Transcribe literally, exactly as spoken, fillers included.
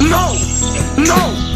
No! No!